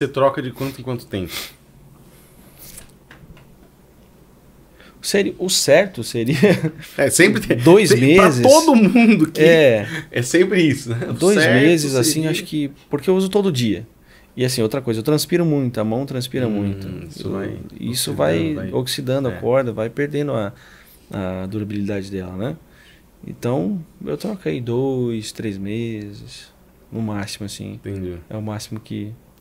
Você troca de quanto em quanto tempo? O certo seria... É, sempre tem. 2 meses. Pra todo mundo que... É sempre isso, né? 2 meses, seria... assim, acho que... Porque eu uso todo dia. E assim, outra coisa, eu transpiro muito, a mão transpira muito. Isso vai oxidando a corda, vai perdendo a durabilidade dela, né? Então, eu troco aí 2, 3 meses, no máximo, assim. Entendi. É o máximo que...